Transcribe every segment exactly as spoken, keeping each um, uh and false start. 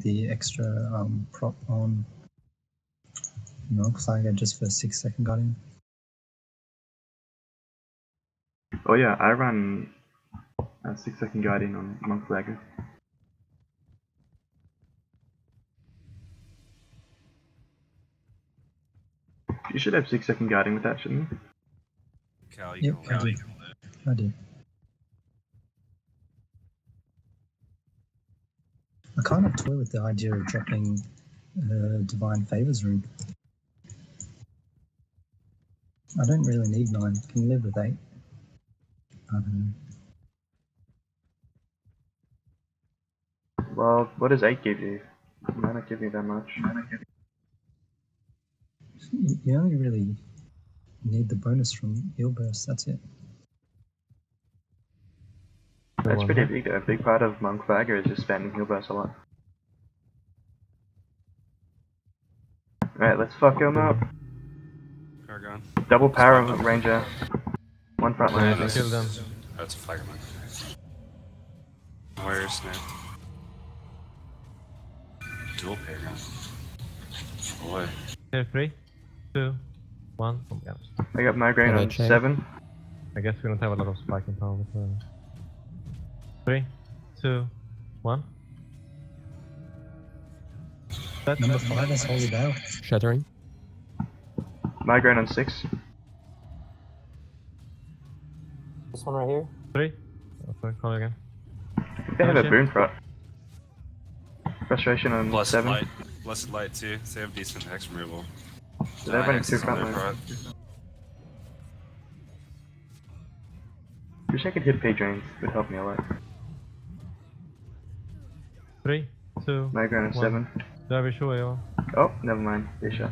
the extra um, prop on Monk Flag just for a six second guardian. Oh yeah, I ran a six second guardian on Monk Flag. You should have six second guarding with that, shouldn't you? Cal, you yep, Cal, you I do. I kind of toy with the idea of dropping uh, Divine Favors Room. I don't really need nine. I can live with eight. I don't know. Well, what does eight give you? It might not give you that much. You only really need the bonus from Heal Burst, that's it. That's pretty big though. A big part of Monk Flagger is just spamming Heal Burst a lot. Alright, let's fuck him up. Paragon. Double power of Ranger. One front line. Yeah, kill them. That's a Flagger monk. Warrior Snare. Dual Paragon. Boy. Three, two, one. Oh, yeah. I got Migraine on change? seven. I guess we don't have a lot of spiking power. Three, two, one. That's number five is Holy Veil. Shattering. Migraine on six. This one right here. Three. Oh, sorry, call again. They have a boon prot. Frustration on Blessed seven. Light. Blessed Light too, so they have decent hex removal. So they're running two front lines. Wish I could hit pay drains, it would help me a lot. Three, two, Migraine one. seven. Oh, never mind, they shot.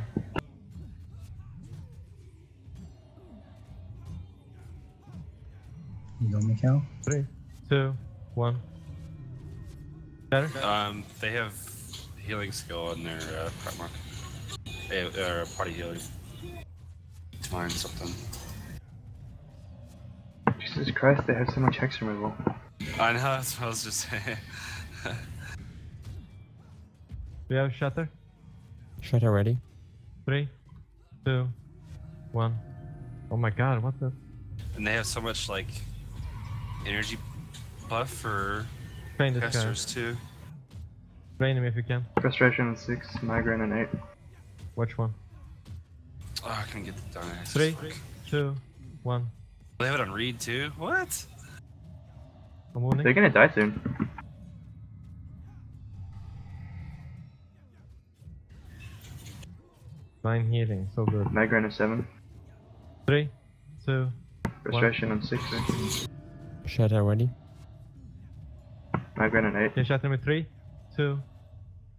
You got me, Cal? Three, two, one. Better? Um, they have healing skill on their uh, prep mark. They are uh, party healing. Mine something. Jesus Christ, they have so much hex removal. I know, that's what I was just saying. Do you have Shatter? Shatter ready. Three, two, one. Oh my god, what the? And they have so much, like, energy buff for casters too. Drain him if you can. Frustration on six, Migraine on eight. Which one? Oh, I couldn't get the done. Three, three, two, one. They have it on read too? What? They're gonna die soon. Nine healing, so good. Migraine on seven. Three, two, Frustration one. on six. Right? Shatter ready. Migraine on eight. Yeah, shatter with three. Two.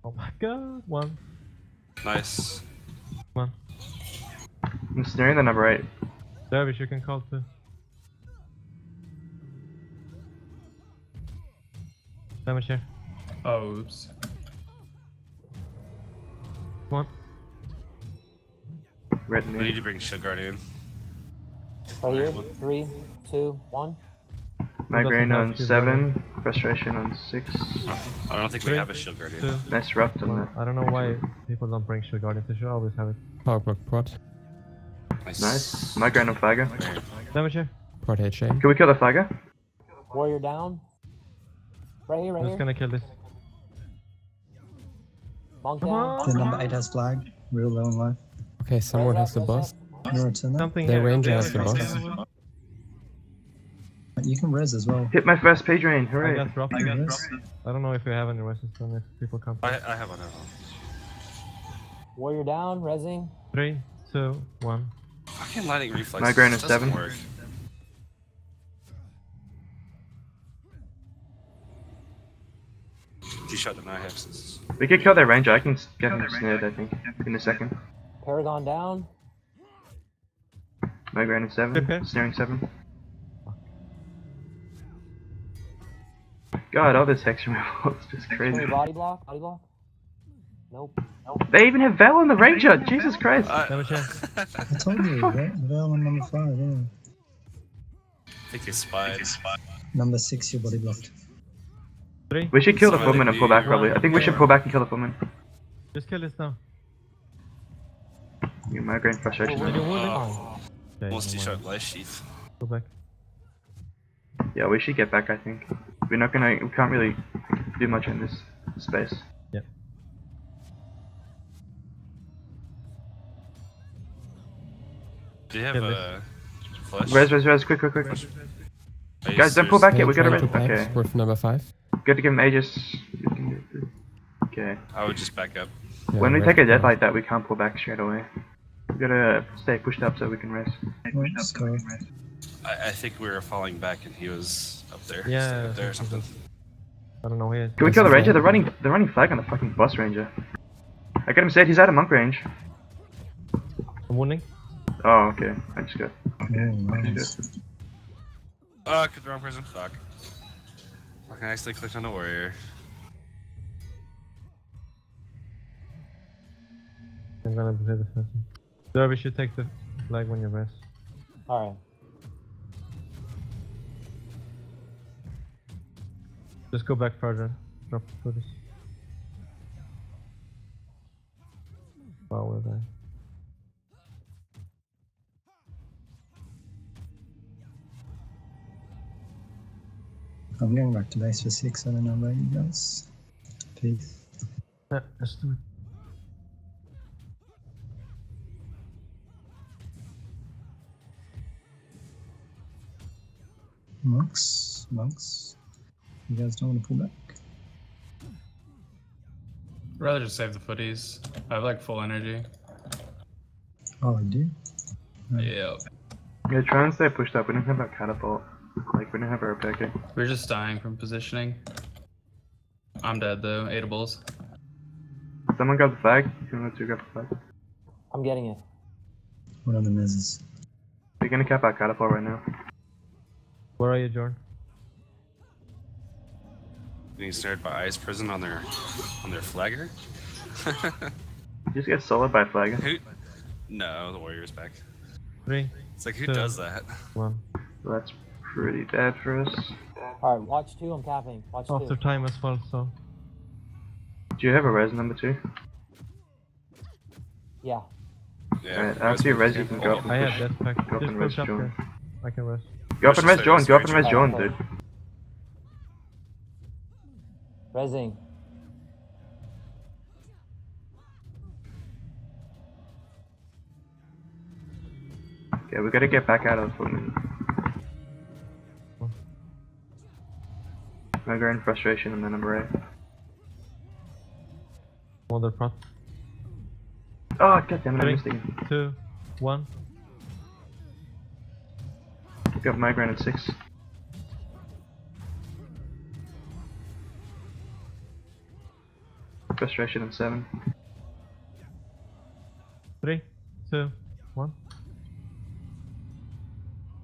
Oh my god, one. Nice. One. I'm snaring the number eight. Dervish, you can call two. Damage here. Oh, oops. One. Red we need to bring Shield Guardian. Oh, here. Three, two, one. Migraine on seven. Frustration on six. I don't think Three, we have a Shield Guardian. Two. Nice Rupt on that. I don't know why people don't bring Shield Guardian, they should always have it. Power Prot Prot. Nice. nice. Migraine on Flagger. Damage here. Prot H A. Can we kill the Flagger? Warrior down. Right here, right here. Who's gonna kill this? Monk down. The number eight has flag. Real low in life. Okay, someone has the boss. The Ranger has the boss. You can res as well. Hit my first page rain, hooray! I got dropped. I, got dropped. I don't know if we have any reses on if people come. I, I have one. Warrior down, resing. Three, two, one. Fucking lightning reflex. Migraine is seven. Work. He shot the nine hexes. We could kill their ranger. I can get him snared, I think, in a second. Paragon down. Migraine is seven. Okay. Snaring seven. God, all this hex removal is just crazy. Body block, body block. Nope, nope. They even have Val on the Ranger! Jesus Christ! Uh, I told you, right? Val on number five, yeah. I think it's spied. Number six, you're body blocked. Three. We should kill the footman and pull back probably. I think we should pull back and kill the footman. Just kill this now. You migraine fresh action. Oh, okay, what's this out last sheath? Go back. Yeah, we should get back I think. We're not gonna we can't really do much in this space. Yeah. Do you have a flash? Res, res, res, quick, quick, quick. Res, res, res. Guys, don't pull back yet, we got a red. Okay. With number five. Good to give him Aegis. Okay. I would just back up. Yeah, when we take a death like that, we can't pull back straight away. We gotta stay pushed up so we can rest. Up, we can rest. I, I think we were falling back and he was up there. Yeah. Up there or something. I don't know where. Can we kill the ranger? They're running, they're running flag on the fucking boss ranger. I got him said he's out of monk range. I'm warning. Oh, okay. I just got. Yeah, nice. Oh, I clicked the wrong person. Fuck. Fucking actually clicked on the warrior. I'm gonna play the first one. Derby should take the flag when you rest. Alright. Just go back further. Drop the footage. Wow, we're there. I'm going back to base for six, I don't know about you guys. Peace. Yeah, let's do it. Monks, monks. You guys don't want to pull back? I'd rather just save the footies. I have like full energy. Oh, I do? Right. Yeah. Yeah, try and stay pushed up. We don't have our catapult. Like, we don't have our packet. We're just dying from positioning. I'm dead though, eight of balls. Someone grab the flag. Someone two grab the flag. I'm getting it. One of the misses. We're gonna cap our catapult right now. Where are you, Jordan? Being snared by Ice Prison on their on their flagger? You just get soloed by flagger. Who? No, the warrior's back. Three. It's like, who two, does that? One. So that's pretty bad for us. Alright, watch two, I'm capping. Watch After two. After time as well, so. Do you have a res number two? Yeah. Yeah. Right, after you res, you can go up and I push. Have that go up and res, Jordan. I can res. Go up and res John, go up and res John, dude. Resing. Okay, we gotta get back out of the footman. Migraine frustration and then number eight. Mother prot. Oh, goddammit, I missed again. Two, one. Got migraine at six. Frustration at seven. Three, two, one.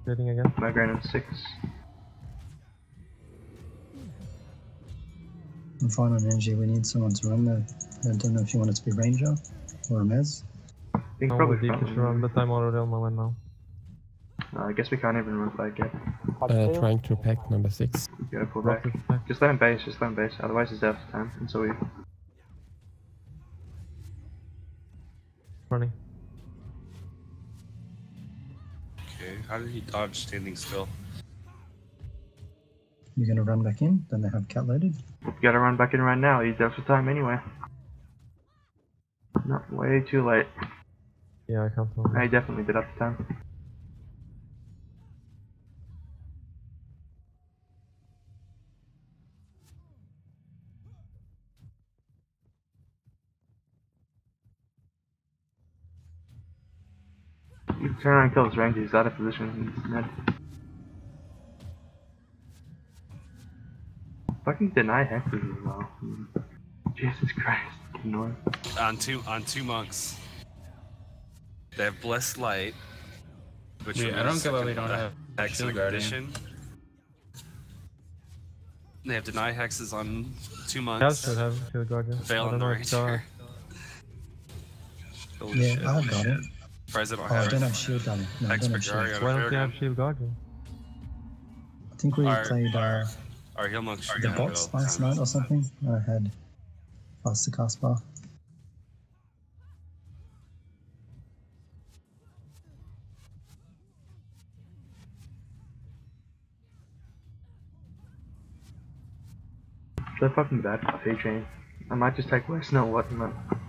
Getting again. Migraine at six. I'm fine on energy. We need someone to run there. I don't know if you want it to be ranger or a mez. I think no, probably run, but I'm already on my way now. Uh, I guess we can't even run flag yet. Uh, trying to pack number six. Yeah, pull back. Just let him base, just let him base, otherwise he's out of time, and so we... Running. Okay, how did he dodge standing still? You're gonna run back in, then they have cat loaded. You gotta run back in right now, he's out of time anyway. Not way too late. Yeah, I can't tell. I definitely did out of time. Turn around and kill this ranger, he's out of position, he's dead. Fucking deny hexes as well. Jesus Christ, ignore. On two, on two monks. They have blessed light. Which yeah, I don't care why we don't have excellent condition. They have deny hexes on two monks. I have kill guardian. Fail on the ranger. Yeah, I have got it. I don't oh, have, I don't have shield guardian. No, I don't have shield. Why don't they have shield guardian? I think we our, played our Our heal monks should the box last night or something? I had lost the cast bar. So fucking bad, three train. I might just take West, not what, man.